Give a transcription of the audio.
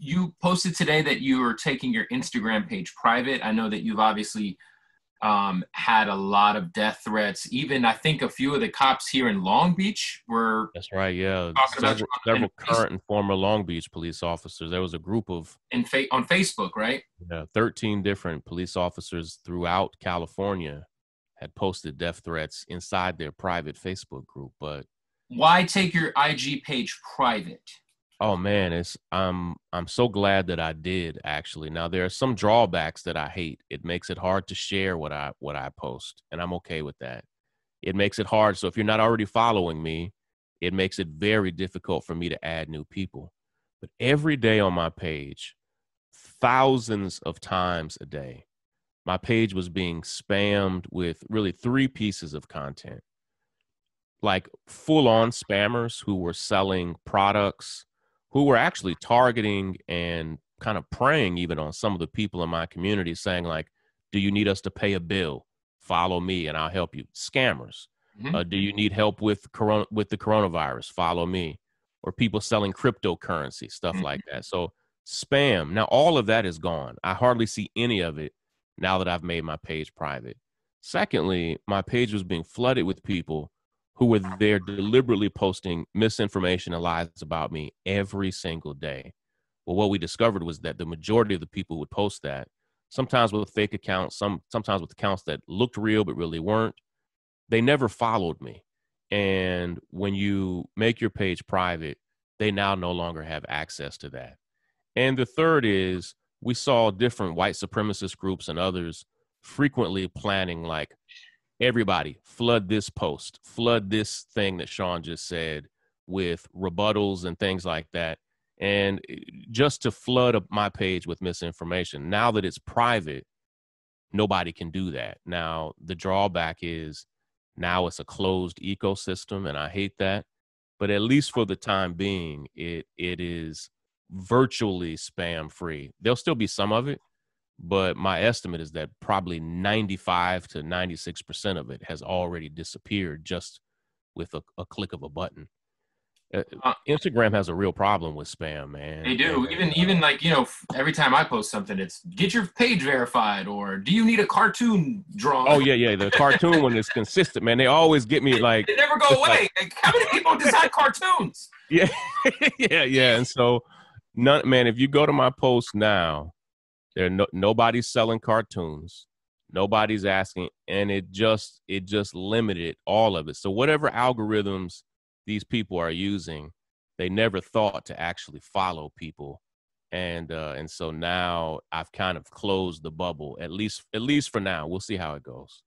You posted today that you were taking your Instagram page private. I know that you've obviously had a lot of death threats. Even I think a few of the cops here in Long Beach were. That's right. Yeah. Several current and former Long Beach police officers. There was a group of on Facebook, right? Yeah, 13 different police officers throughout California had posted death threats inside their private Facebook group. But why take your IG page private? Oh man, I'm so glad that I did actually. Now there are some drawbacks that I hate. It makes it hard to share what I post, and I'm okay with that. It makes it hard. So if you're not already following me, it makes it very difficult for me to add new people. But every day on my page, thousands of times a day, my page was being spammed with really three pieces of content. Like full-on spammers who were selling products, who were actually targeting and kind of preying even on some of the people in my community, saying like, do you need us to pay a bill? Follow me and I'll help you. Scammers. Mm-hmm. Do you need help with the coronavirus? Follow me. Or people selling cryptocurrency, stuff mm-hmm. like that. So spam. Now all of that is gone. I hardly see any of it now that I've made my page private. Secondly, my page was being flooded with people who were there deliberately posting misinformation and lies about me every single day. Well, what we discovered was that the majority of the people who would post that, sometimes with fake accounts, sometimes with accounts that looked real but really weren't, they never followed me. And when you make your page private, they now no longer have access to that. And the third is we saw different white supremacist groups and others frequently planning like, everybody, flood this post, flood this thing that Shaun just said with rebuttals and things like that. And just to flood up my page with misinformation. Now that it's private, nobody can do that. Now, the drawback is now it's a closed ecosystem, and I hate that. But at least for the time being, it is virtually spam-free. There'll still be some of it. But my estimate is that probably 95 to 96% of it has already disappeared just with a click of a button. Instagram has a real problem with spam, man. They do. Even like, you know, every time I post something, it's get your page verified or do you need a cartoon drawn? Oh, yeah, yeah. The cartoon one is consistent, man. They always get me like. They never go away. Like, how many people design cartoons? Yeah, yeah, yeah. And so, man, if you go to my post now. Nobody's selling cartoons. Nobody's asking. And it just limited all of it. So whatever algorithms these people are using, they never thought to actually follow people. And so now I've kind of closed the bubble, at least for now. We'll see how it goes.